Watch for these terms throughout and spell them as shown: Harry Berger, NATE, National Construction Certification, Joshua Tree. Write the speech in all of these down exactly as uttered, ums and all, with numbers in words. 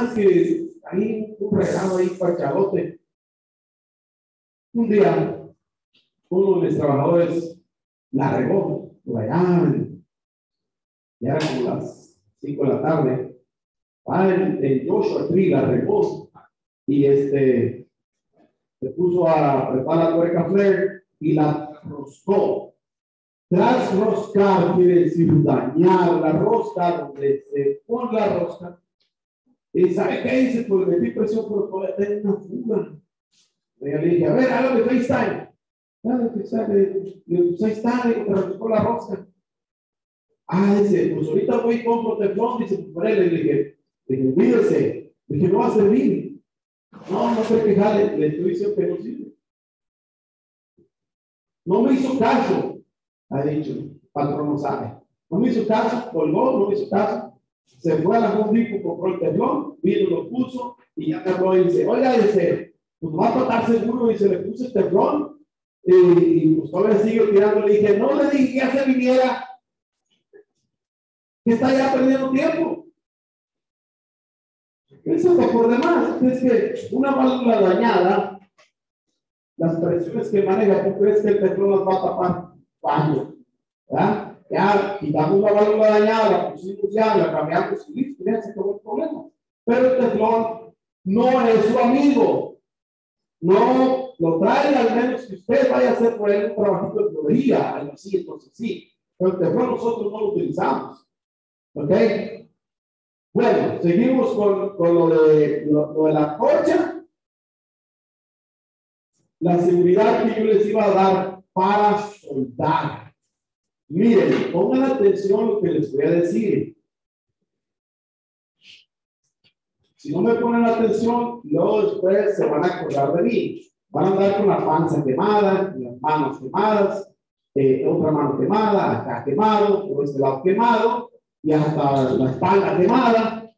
más que ahí un regalo ahí cuachabote. Un día, uno de mis trabajadores la regó por allá. Ya eran como las cinco de la tarde. Ah, el, el Joshua Tree la regó. Y este, se puso a preparar tuerca flair y la roscó. Tras roscar quiere decir dañar la rosca, donde se pone la rosca. ¿Y sabe qué hice? Pues le metí presión por poder tener una fuga. Y yo le dije, a ver, hágame FaceTime. Claro, FaceTime, FaceTime, pero roscó la rosca. Ah, dice, pues ahorita voy con protección, dice, por él, le dije, le dije, cuídese, le dije, no va a servir. No, no sé qué jale, le estoy diciendo que no sirve. No me hizo caso. Ha dicho, patrón no sabe. No me hizo caso, colgó, no me hizo caso. Se fue a la Home, compró el teflón, vino, lo puso y ya acabó. Y dice, oiga, dice, pues va a tratar seguro. Y se le puso el teflón. Y, y pues todavía sigue tirando. Le dije, no le dije que ya se viniera. Que está ya perdiendo tiempo. Eso es por demás. Es que una válvula dañada, las presiones que maneja, tú crees que el teflón las va a tapar. Baño, ¿verdad? Ya quitamos la válvula dañada, la pusimos ya, la cambiamos y listo, ya se acabó el problema. Pero el teflón no es su amigo. No lo trae, al menos que usted vaya a hacer por él un trabajito de tubería, algo así, entonces sí. Pero el teflón nosotros no lo utilizamos. ¿Ok? Bueno, seguimos con, con lo, de, lo, lo de la corcha. La seguridad que yo les iba a dar para soldar. Miren, pongan atención a lo que les voy a decir. Si no me ponen atención, luego después se van a acordar de mí. Van a andar con la panza quemada, las manos quemadas, eh, otra mano quemada, acá quemado, por este lado quemado, y hasta la espalda quemada.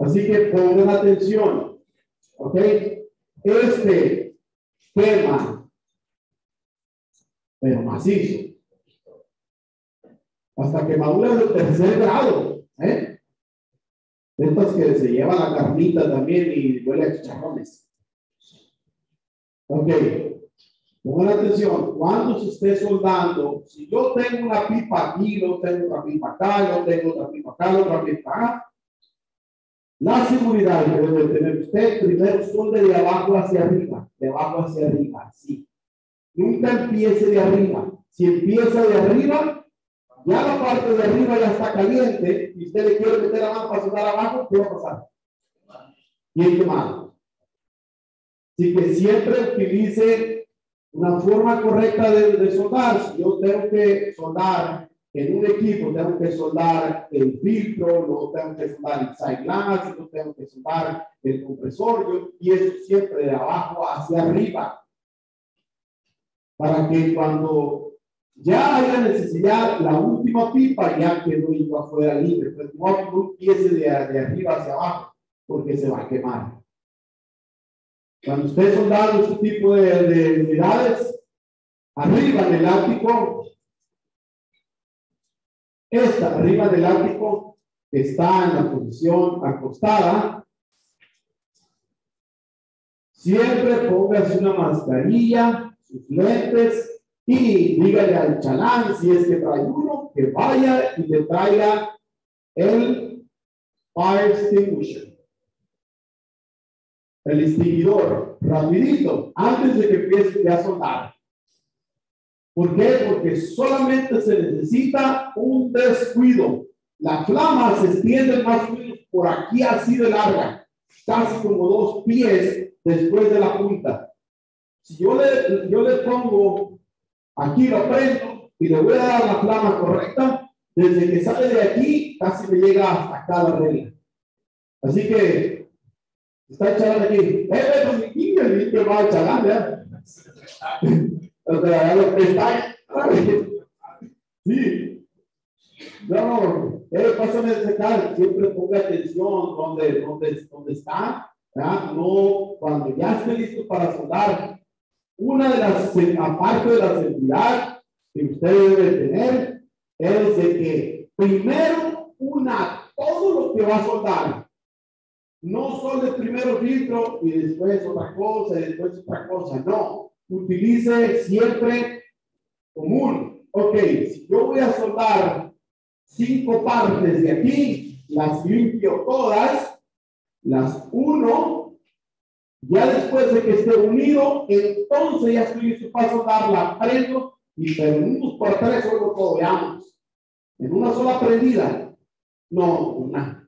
Así que pongan atención. ¿Ok? Este tema, pero macizo, hasta quemaduras de tercer grado, ¿eh? Estas que se llevan la carnita también y huele a chicharrones. Ok, pongan atención, cuando se esté soldando, si yo tengo una pipa aquí, yo tengo otra pipa acá, yo tengo otra pipa acá, yo otra pipa acá, la seguridad que debe tener usted, primero solde de abajo hacia arriba, de abajo hacia arriba, así. Nunca empiece de arriba. Si empieza de arriba, ya la parte de arriba ya está caliente y usted le quiere meter la mano para soldar abajo, ¿qué va a pasar? Bien quemado. Así que siempre utilice una forma correcta de, de soldar. Yo tengo que soldar en un equipo, tengo que soldar el filtro, luego tengo que soldar el side glass, luego tengo que soldar el compresor, yo, y eso siempre de abajo hacia arriba, para que cuando ya haya necesidad, la última pipa ya quedó igual afuera libre. Pero no empiece de, de arriba hacia abajo, porque se va a quemar. Cuando ustedes soldaron este tipo de, de unidades, arriba del ático, esta arriba del ático está en la posición acostada. Siempre póngase una mascarilla, sus lentes, y dígale al chalán, si es que trae uno, que vaya y le traiga el fire extinguisher, el extinguidor, rapidito, antes de que empiece a soldar. ¿Por qué? Porque solamente se necesita un descuido. La flama se extiende más o menos por aquí, así de larga, casi como dos pies después de la punta. Si yo le, yo le pongo, aquí lo prendo y le voy a dar la flama correcta, desde que sale de aquí, casi me llega hasta acá la regla. Así que, está echando aquí. ¡Eh, pero mi niño! El niño va a echar, ¿verdad? O sea, lo que está sí. No, eh, pásame a sacar. Siempre ponga atención donde, donde, donde está, ¿verdad? No, cuando ya esté listo para soldar. Una de las, aparte de la seguridad que usted debe tener, es de que primero una todo lo que va a soldar. No son de primeros litros y después otra cosa, y después otra cosa. No, utilice siempre común. Ok, si yo voy a soldar cinco partes de aquí, las limpio todas, las uno, ya después de que esté unido, entonces ya estoy listo para soldar, la prendo y prendimos por tres solo todo, veamos. En una sola prendida. No, una.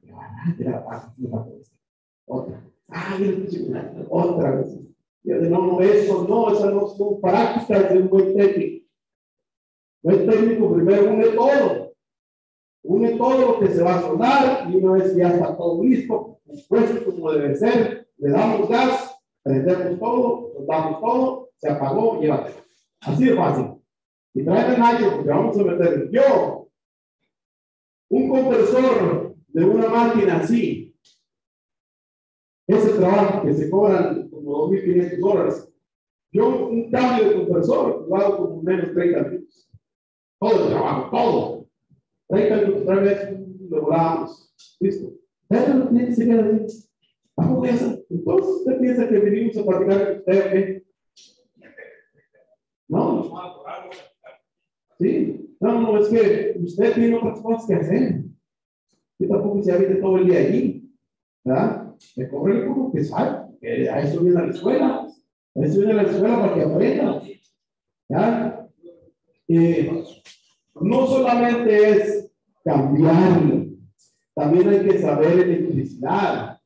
Otra. Ah, otra vez. No, no, eso no, esas no son prácticas de un buen técnico. Buen técnico primero une todo. Une todo lo que se va a soldar y una vez que ya está todo listo, pues como debe ser, le damos gas, prendemos todo, soldamos todo, se apagó, llévatelo. Así de fácil. Y traen a Nacho porque vamos a meter yo. Un compresor de una máquina así. Ese trabajo que se cobran como dos mil quinientos dólares. Yo un cambio de compresor lo hago como menos treinta minutos. Todo el trabajo, todo. treinta minutos, tres veces lo volábamos. ¿Listo? Eso no tiene que ser así. ¿Cómo es eso? Entonces usted piensa que venimos a platicar con usted, ¿qué? No. Sí. No, no, es que usted tiene otras cosas que hacer. Yo tampoco se habite todo el día allí. ¿Verdad? Le cobre el poco que sabe, que a eso viene a la escuela, a eso viene a la escuela para que aprenda. ¿Ya? Eh, no solamente es cambiarlo, también hay que saber electricidad.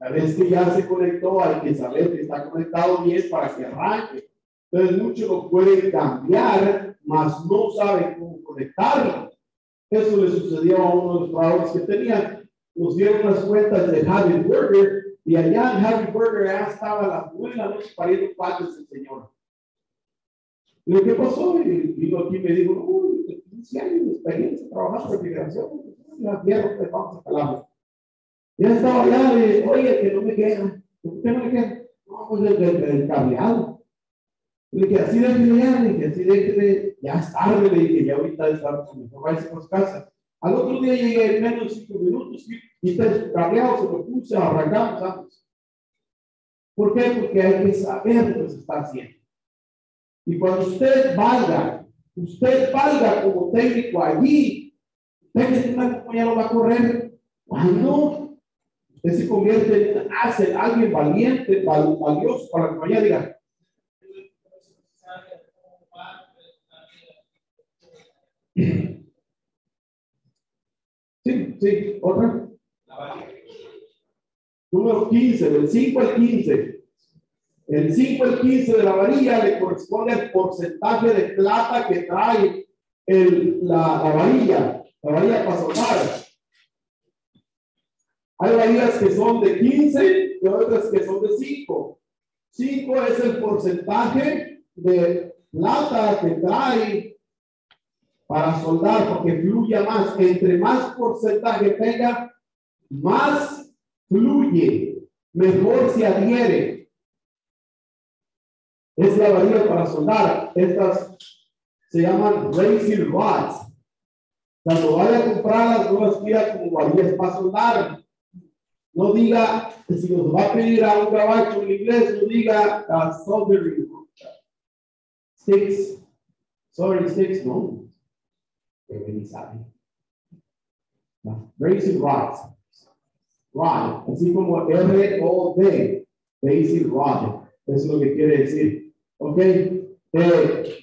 La vez que ya se conectó, hay que saber que está conectado bien para que arranque. Entonces, muchos lo pueden cambiar, mas no saben cómo conectarlo. Eso le sucedió a uno de los trabajadores que tenían. Nos dieron las cuentas de Harry Berger y allá en Harry Berger ya estaba la buena noche pariendo patos el señor. Y lo que pasó, y vino aquí y me dijo, uy, quince años de experiencia, trabajaste en migración, la tierra te vamos a calar. Ya estaba allá de, oye, que no me queda. ¿Por qué no me queda? No, pues el, el, el cableado. Le dije, así déjeme ya, le dije, así déjeme, ya es tarde, le dije, ya ahorita estamos mejor, váyase por su casa. Al otro día llegué en menos de cinco minutos y está cableado, se lo puse, arrancamos ambos. ¿Por qué? Porque hay que saber lo que se está haciendo. Y cuando usted valga, usted valga como técnico allí, usted que una compañía no va a correr. Cuando usted se convierte en hace alguien valiente, val, valioso para la compañía, diga. Sí, sí, otra. Número quince, del cinco al quince. El cinco al quince de la varilla le corresponde el porcentaje de plata que trae el, la, la varilla, la varilla para soldar. Hay varillas que son de quince y otras que son de cinco. cinco es el porcentaje de plata que trae para soldar, porque fluya más. Entre más porcentaje tenga, más fluye, mejor se adhiere. Es la varilla para soldar. Estas se llaman racing rods. Cuando vaya a comprarlas, no las pida como varillas para soldar. No diga, si nos va a pedir a un gabacho en inglés, no diga a soldering sticks. Soldering sticks, no. Racing rods. Rod, así como R O D, racing rod, eso es lo que quiere decir. Ok, eh,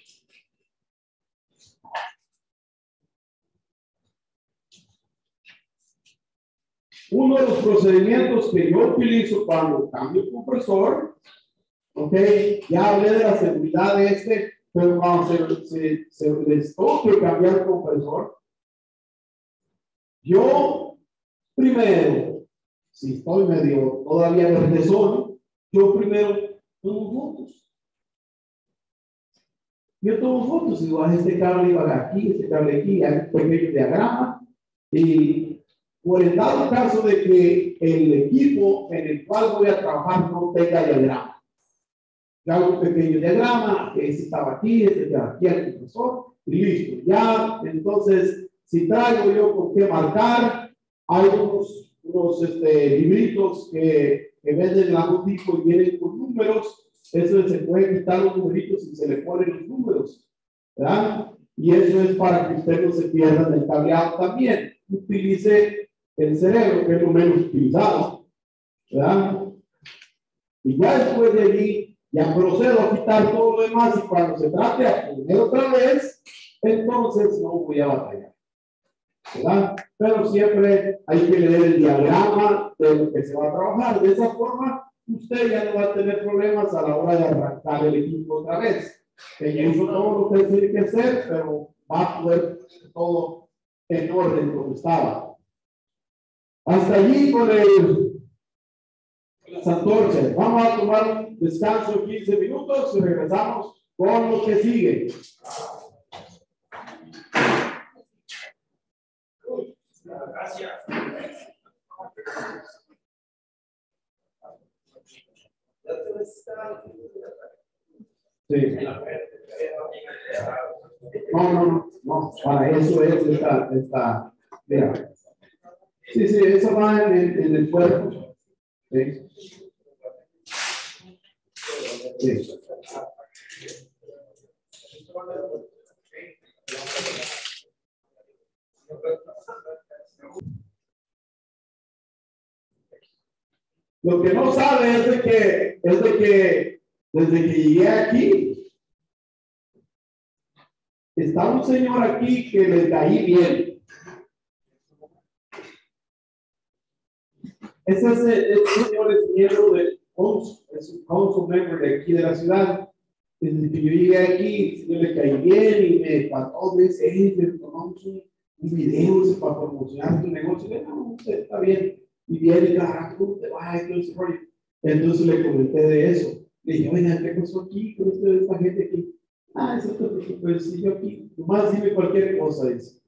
uno de los procedimientos que yo utilizo cuando cambio el compresor, ok, ya hablé de la seguridad de este. Pero cuando se, se, se les toque cambiar el compresor, yo primero, si estoy medio todavía verde sol, yo primero tomo fotos. Yo tomo fotos, igual este cable iba aquí, este cable aquí, hay un pequeño diagrama. Y por el dado caso de que el equipo en el cual voy a trabajar no tenga diagrama. Ya hago un pequeño diagrama, ese estaba aquí, este estaba aquí al compresor, y listo. Ya, entonces, si traigo yo con qué marcar, hay unos unos este, libritos que, que venden la botica y vienen con números. Eso se puede quitar los numeritos y se le ponen los números, ¿verdad? Y eso es para que usted no se pierda en el cableado también. Utilice el cerebro, que es lo menos utilizado, ¿verdad? Y ya después de allí, ya procedo a quitar todo lo demás, y cuando se trate de aprender otra vez, entonces no voy a batallar, ¿verdad? Pero siempre hay que leer el diagrama de lo que se va a trabajar. De esa forma, usted ya no va a tener problemas a la hora de arrancar el equipo otra vez. Que eso no lo que tiene que hacer, pero va a poder todo en orden como estaba. Hasta allí con el, las antorchas. Vamos a tomar un descanso de quince minutos y regresamos con lo que sigue. Gracias. Sí. No, no, no, para eso es esta, esta, mira. Sí, sí, eso va en el, en el cuerpo. Sí. Sí. Lo que no sabe es de que, es de que desde que llegué aquí, está un señor aquí que le caí bien. Ese, ese, ese señor es miembro del council, es un council member de aquí de la ciudad. Desde que yo llegué aquí, yo le caí bien y me pasó, me dice, hey, me tomamos un video para promocionar tu negocio. Le no, usted está bien. Y viene, ah, ¿cómo te va? Entonces le comenté de eso. Le dije, oiga, ¿qué pasó aquí con esta gente aquí? Ah, eso te preocupes, sí, yo aquí, nomás dime cualquier cosa, dice.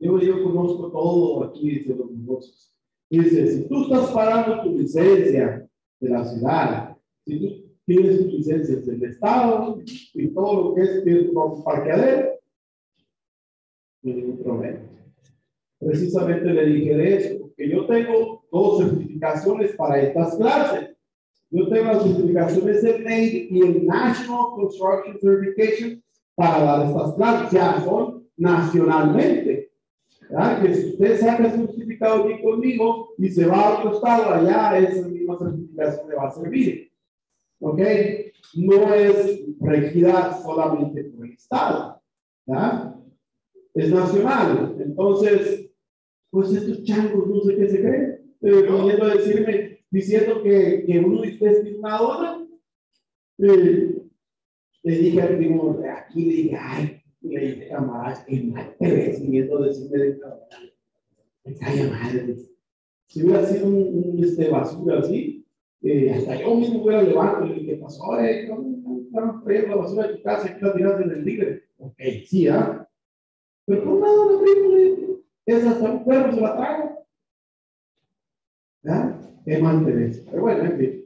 Yo, yo conozco todo aquí, dice, los negocios. Y dice, si tú estás pagando tu licencia de la ciudad, si tú tienes tu licencia del Estado y todo lo que es que un parqueadero, no hay ningún problema. Precisamente le dije de eso, porque yo tengo dos certificaciones para estas clases. Yo tengo las certificaciones de NATE y el National Construction Certification para dar estas clases. Ya son nacionalmente, ¿verdad? Que si usted saca el certificado aquí conmigo y se va a otro estado, allá esa misma certificación le va a servir. ¿Ok? No es regida solamente por el estado, ¿verdad? Es nacional. Entonces, pues estos changos no sé qué se creen. Viniendo a decirme... diciendo que, que uno de ustedes tiene una dona, eh, le dije al primo, aquí le dije, ay, le dije, camarada, que mal te ves, viniendo a decirme de cabrón, me calla madre. Si hubiera sido un, un este, basura así, eh, hasta yo mismo hubiera levantado, le dije, pasó, eh, ¿cómo están trayendo la basura de tu casa? ¿Qué la tiraste en el tigre? Ok, sí, ¿ah? ¿Eh? Pero con una dona, primo, es hasta un perro se la traga. ¿Ah? Es mantenerse. Pero bueno, en fin.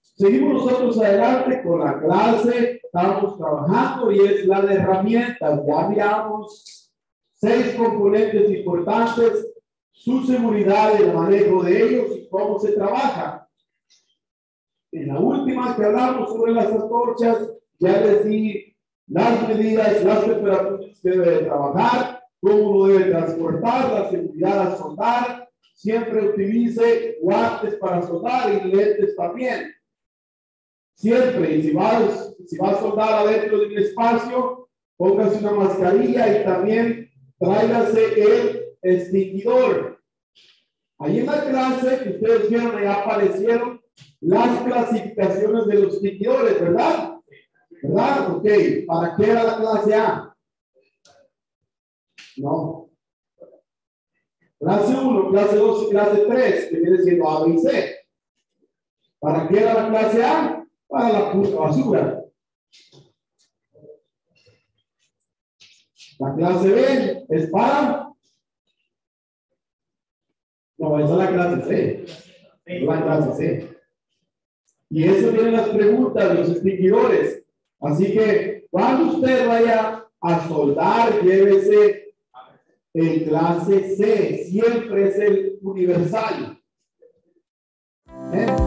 Seguimos nosotros adelante con la clase. Estamos trabajando y es la de herramientas. Ya miramos seis componentes importantes, su seguridad, el manejo de ellos y cómo se trabaja. En la última que hablamos sobre las antorchas, ya les di las medidas, las temperaturas que debe trabajar, cómo lo debe transportar, la seguridad a soltar. Siempre utilice guantes para soldar y lentes también. Siempre. Y si va, si va a soldar adentro de un espacio, póngase una mascarilla y también tráigase el extinguidor. Ahí en la clase que ustedes vieron, ahí aparecieron las clasificaciones de los extinguidores, ¿verdad? ¿Verdad? Ok. ¿Para qué era la clase A? No. Clase uno, clase dos y clase tres, que viene siendo A, B y C. ¿Para qué era la clase A? Para la puta basura. La clase B es para... No, esa es la clase C. La clase C. Y eso vienen las preguntas, los extinguidores. Así que, cuando usted vaya a soldar, llévese El clase C siempre es el universal. ¿Eh?